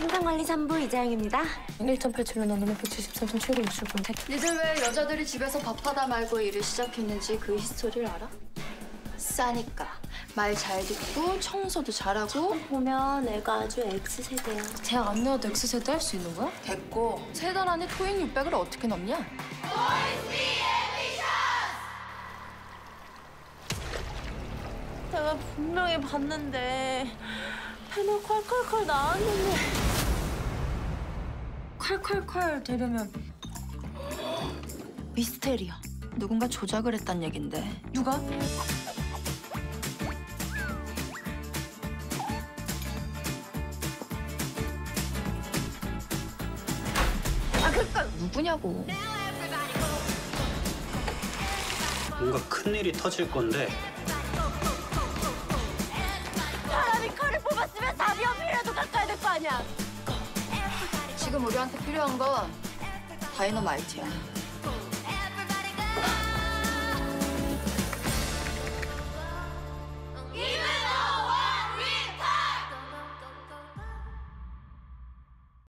생산관리 3부 이재영입니다. 1.87로 넘으면 173.7969. 니들 왜 여자들이 집에서 밥하다 말고 일을 시작했는지 그 히스토리를 알아? 싸니까. 말 잘 듣고 청소도 잘하고. 보면 애가 아주 X세대야. 대학 안 나와도 X세대 할 수 있는 거야? 됐고. 세 달 안에 토익 600을 어떻게 넘냐? 내가 분명히 봤는데 배는 콸콸콸 나왔는데. 콸콸콸 되려면 미스테리야. 누군가 조작을 했단 얘긴데. 누가? 아 그니까 누구냐고. 뭔가 큰일이 터질 건데. 뽑았으면 4병이라도 깎아야 될 거 아니야. 지금 우리한테 필요한 건 다이너마이트야.